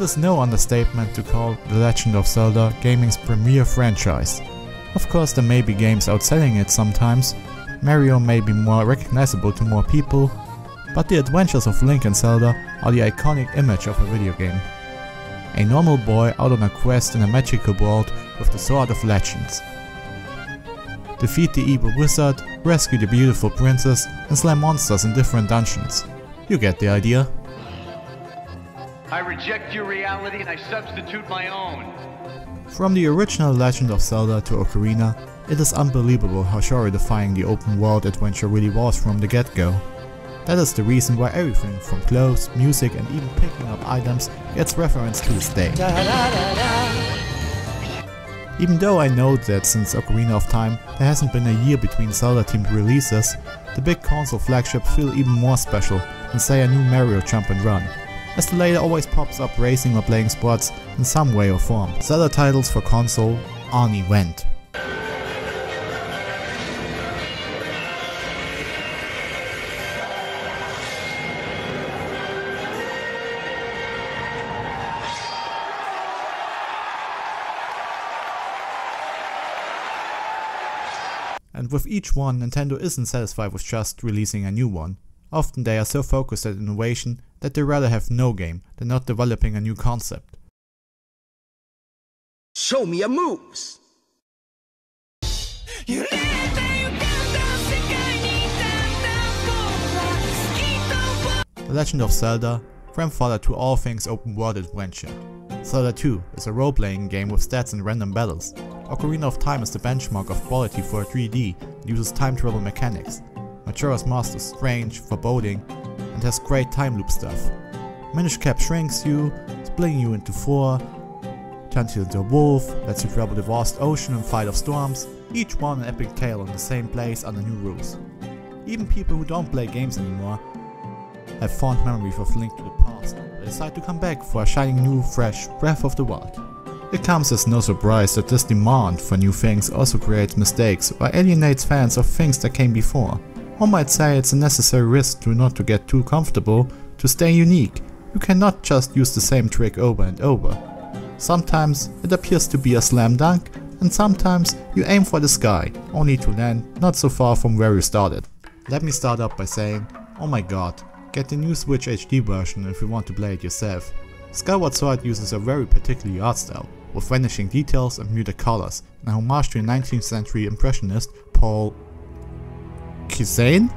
It is no understatement to call The Legend of Zelda gaming's premier franchise. Of course, there may be games outselling it sometimes, Mario may be more recognizable to more people, but the adventures of Link and Zelda are the iconic image of a video game. A normal boy out on a quest in a magical world with the Sword of Legends. Defeat the evil wizard, rescue the beautiful princess and slay monsters in different dungeons. You get the idea. I reject your reality and I substitute my own. From the original Legend of Zelda to Ocarina, it is unbelievable how genre-defying the open world adventure really was from the get-go. That is the reason why everything from clothes, music and even picking up items gets referenced to this day. Even though I know that since Ocarina of Time there hasn't been a year between Zelda-themed releases, the big console flagships feel even more special than say a new Mario jump and run, as the latter always pops up racing or playing sports in some way or form. Zelda titles for console are an event. And with each one, Nintendo isn't satisfied with just releasing a new one. Often they are so focused on innovation that they rather have no game than not developing a new concept. Show me your moves! The Legend of Zelda, grandfather to all things open world adventure. Zelda 2 is a role-playing game with stats and random battles. Ocarina of Time is the benchmark of quality for 3D and uses time travel mechanics. Majora's Mask is strange, foreboding and has great time loop stuff. Minish Cap shrinks you, splitting you into four, turns you into a wolf, lets you travel the vast ocean and fight off storms, each one an epic tale in the same place under new rules. Even people who don't play games anymore have fond memories of Link to the Past, but decide to come back for a shining new, fresh Breath of the Wild. It comes as no surprise that this demand for new things also creates mistakes or alienates fans of things that came before. One might say it's a necessary risk to not to get too comfortable, to stay unique. You cannot just use the same trick over and over. Sometimes it appears to be a slam dunk, and sometimes you aim for the sky, only to land not so far from where you started. Let me start up by saying, oh my god, get the new Switch HD version if you want to play it yourself. Skyward Sword uses a very particular art style, with vanishing details and muted colors, an homage to a 19th century impressionist Paul Kizane?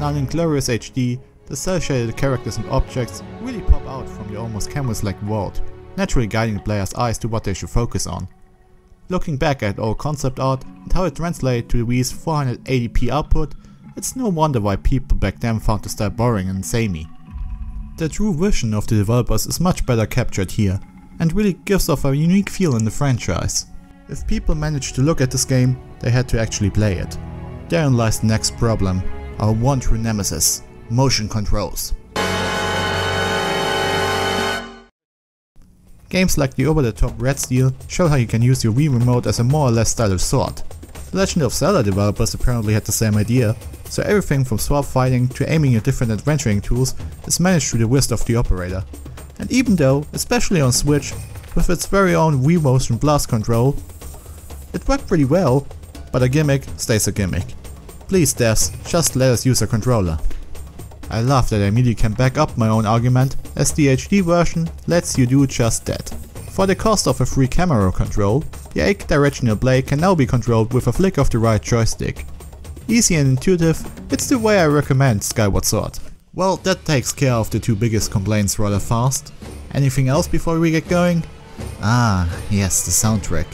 Now in glorious HD, the cel-shaded characters and objects really pop out from the almost canvas-like world, naturally guiding the player's eyes to what they should focus on. Looking back at all concept art and how it translated to the Wii's 480p output, it's no wonder why people back then found the style boring and samey. The true vision of the developers is much better captured here, and really gives off a unique feel in the franchise. If people managed to look at this game, they had to actually play it. Therein lies the next problem, our one true nemesis, motion controls. Games like the over-the-top Red Steel show how you can use your Wii Remote as a more or less stylish sword. The Legend of Zelda developers apparently had the same idea, so everything from sword fighting to aiming your different adventuring tools is managed through the wrist of the operator. And even though, especially on Switch, with its very own Wii Motion Blast Control, it worked pretty well, but a gimmick stays a gimmick. Please devs, just let us use a controller. I love that I immediately can back up my own argument, as the HD version lets you do just that. For the cost of a free camera control, the 8-directional blade can now be controlled with a flick of the right joystick. Easy and intuitive, it's the way I recommend Skyward Sword. Well, that takes care of the two biggest complaints rather fast. Anything else before we get going? Ah, yes, the soundtrack.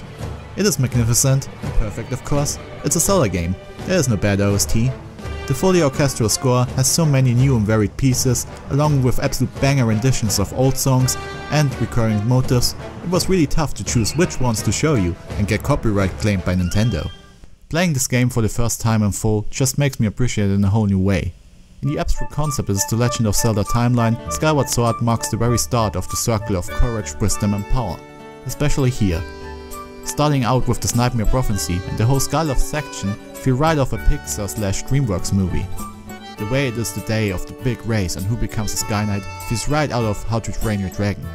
It is magnificent, and perfect of course. It's a Zelda game, there is no bad OST. The fully orchestral score has so many new and varied pieces, along with absolute banger renditions of old songs and recurring motifs. It was really tough to choose which ones to show you and get copyright claimed by Nintendo. Playing this game for the first time in full just makes me appreciate it in a whole new way. In the abstract concept is The Legend of Zelda timeline, Skyward Sword marks the very start of the circle of courage, wisdom and power, especially here. Starting out with this Nightmare Prophecy and the whole Skyloft section feel right off a Pixar/DreamWorks movie. The way it is the day of the big race and who becomes a Sky Knight feels right out of How to Train Your Dragon.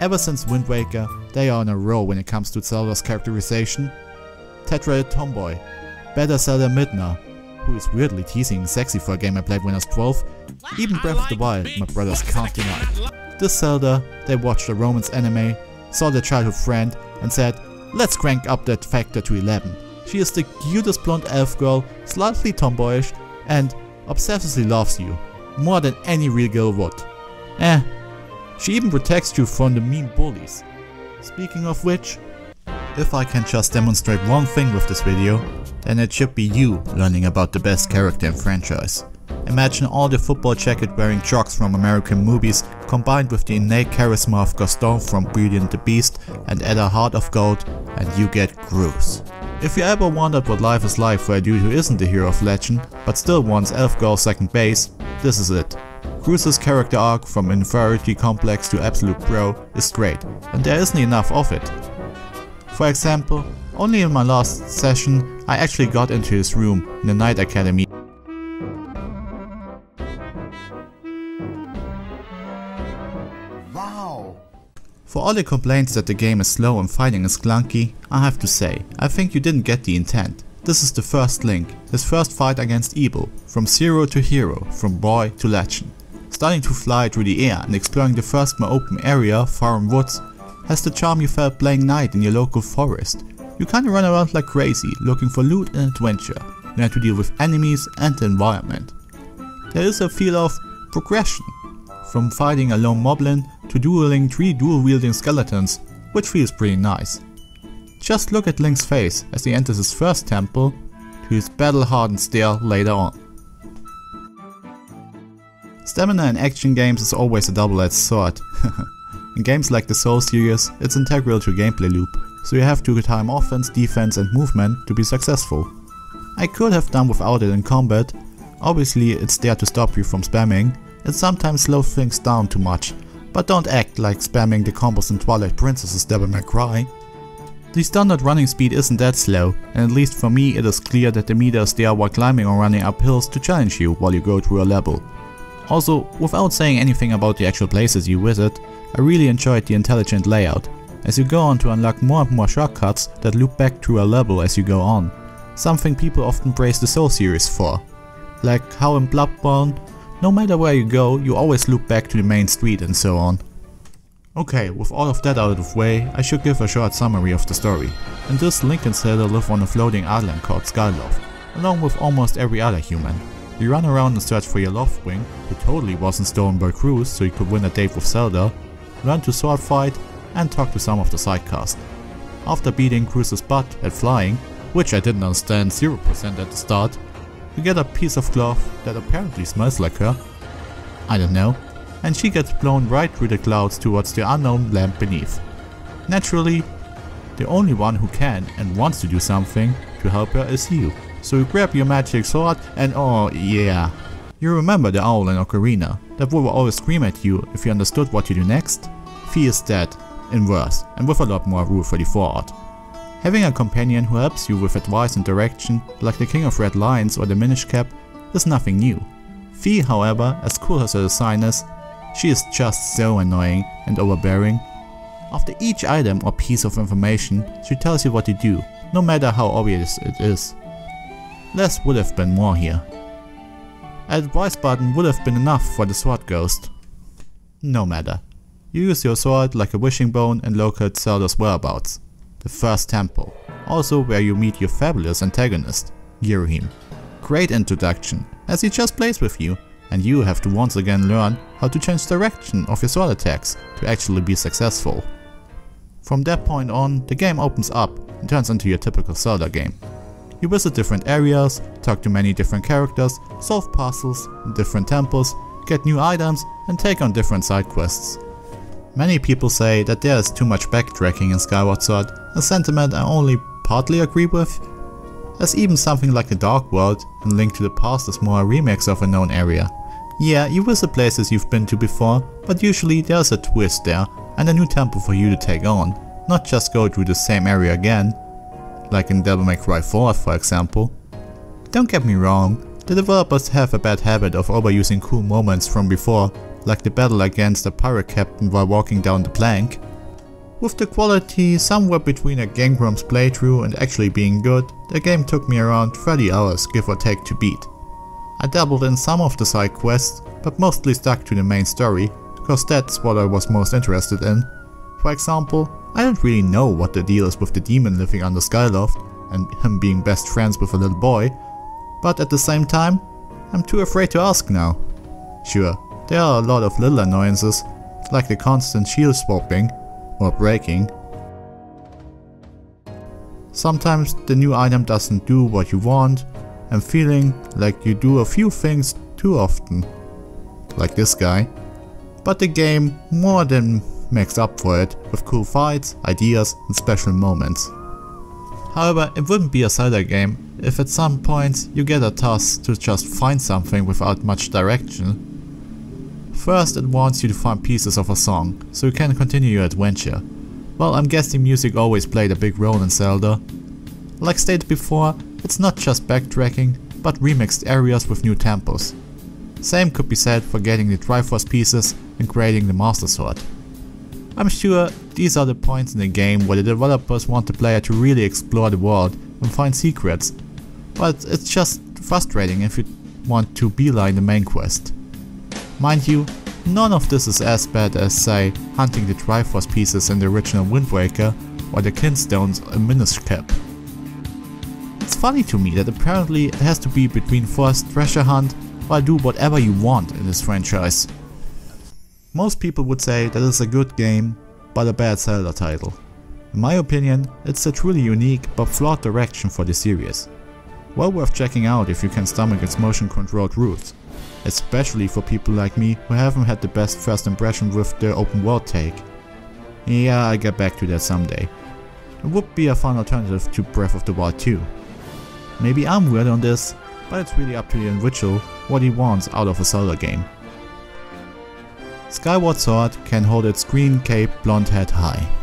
Ever since Wind Waker, they are on a roll when it comes to Zelda's characterization. Tetra a tomboy, better Zelda Midna, who is weirdly teasing and sexy for a game I played when I was 12, even Breath of the Wild my brothers can't deny. This Zelda, they watched a romance anime, saw their childhood friend and said, let's crank up that factor to 11. She is the cutest blonde elf girl, slightly tomboyish and obsessively loves you, more than any real girl would. She even protects you from the mean bullies. Speaking of which, if I can just demonstrate one thing with this video, then it should be you learning about the best character in franchise. Imagine all the football jacket wearing jocks from American movies combined with the innate charisma of Gaston from Beauty and the Beast, and add a heart of gold and you get Groose. If you ever wondered what life is like for a dude who isn't the hero of legend but still wants elf girl second base, this is it. Groose's character arc from inferiority complex to absolute pro is great, and there isn't enough of it. For example, only in my last session I actually got into his room in the Knight Academy . For all the complaints that the game is slow and fighting is clunky, I have to say, I think you didn't get the intent. This is the first Link, his first fight against evil, from zero to hero, from boy to legend. Starting to fly through the air and exploring the first more open area, Faron Woods, has the charm you felt playing Knight in your local forest. You kinda run around like crazy, looking for loot and adventure, learn to deal with enemies and the environment. There is a feel of progression, from fighting a lone moblin to dueling 3 dual-wielding skeletons, which feels pretty nice. Just look at Link's face as he enters his first temple, to his battle-hardened stare later on. Stamina in action games is always a double-edged sword. In games like the Souls series, it's integral to gameplay loop, so you have to time offense, defense and movement to be successful. I could have done without it in combat. Obviously it's there to stop you from spamming, it sometimes slows things down too much, but don't act like spamming the combos in Twilight Princess's Devil May Cry. The standard running speed isn't that slow, and at least for me it is clear that the meter is there while climbing or running up hills to challenge you while you go through a level. Also, without saying anything about the actual places you visit, I really enjoyed the intelligent layout, as you go on to unlock more and more shortcuts that loop back through a level as you go on, something people often praise the Soul series for. Like how in Bloodborne, no matter where you go, you always loop back to the main street and so on. Okay, with all of that out of the way, I should give a short summary of the story. In this, Link and Zelda live on a floating island called Skyloft, along with almost every other human. You run around and search for your Loftwing, who totally wasn't stolen by Groose so you could win a date with Zelda, learn to sword fight and talk to some of the side cast. After beating Groose's butt at flying, which I didn't understand 0% at the start, you get a piece of cloth that apparently smells like her, I don't know, and she gets blown right through the clouds towards the unknown land beneath. Naturally, the only one who can and wants to do something to help her is you, so you grab your magic sword and oh yeah. You remember the owl in Ocarina that would always scream at you if you understood what you do next? Fee is dead, in worse, and with a lot more Rule 34 art. Having a companion who helps you with advice and direction, like the King of Red Lions or the Minish Cap, is nothing new. Fee, however, as cool as her design is, she is just so annoying and overbearing. After each item or piece of information, she tells you what to do, no matter how obvious it is. Less would have been more here. An advice button would have been enough for the sword ghost. No matter. You use your sword like a wishing bone and locate Zelda's whereabouts. The first temple, also where you meet your fabulous antagonist, Gyurhim. Great introduction, as he just plays with you, and you have to once again learn how to change direction of your sword attacks to actually be successful. From that point on, the game opens up and turns into your typical Zelda game. You visit different areas, talk to many different characters, solve puzzles in different temples, get new items and take on different side quests. Many people say that there is too much backtracking in Skyward Sword, a sentiment I only partly agree with, as even something like the Dark World in Link to the Past is more a remix of a known area. Yeah, you visit places you've been to before, but usually there's a twist there and a new temple for you to take on, not just go through the same area again, like in Devil May Cry 4 for example. Don't get me wrong, the developers have a bad habit of overusing cool moments from before, like the battle against the pirate captain while walking down the plank, With the quality somewhere between a Game Grumps playthrough and actually being good, the game took me around 30 hours give or take to beat. I dabbled in some of the side quests, but mostly stuck to the main story, because that's what I was most interested in. For example, I don't really know what the deal is with the demon living under Skyloft and him being best friends with a little boy, but at the same time, I'm too afraid to ask now. Sure, there are a lot of little annoyances, like the constant shield swapping, or breaking. Sometimes the new item doesn't do what you want, and feeling like you do a few things too often, like this guy. But the game more than makes up for it with cool fights, ideas and special moments. However, it wouldn't be a Zelda game if at some points you get a task to just find something without much direction. First, it wants you to find pieces of a song, so you can continue your adventure. Well, I'm guessing music always played a big role in Zelda. Like stated before, it's not just backtracking, but remixed areas with new tempos. Same could be said for getting the Triforce pieces and creating the Master Sword. I'm sure these are the points in the game where the developers want the player to really explore the world and find secrets, but it's just frustrating if you want to beeline the main quest. Mind you, none of this is as bad as, say, hunting the Triforce pieces in the original Wind Waker or the Kinstones in Minish Cap. It's funny to me that apparently it has to be between forced treasure hunt or do whatever you want in this franchise. Most people would say that it's a good game, but a bad Zelda title. In my opinion, it's a truly unique but flawed direction for the series. Well worth checking out if you can stomach its motion-controlled routes. Especially for people like me who haven't had the best first impression with the open world take. Yeah, I'll get back to that someday. It would be a fun alternative to Breath of the Wild 2. Maybe I'm weird on this, but it's really up to the individual what he wants out of a Zelda game. Skyward Sword can hold its green cape blonde head high.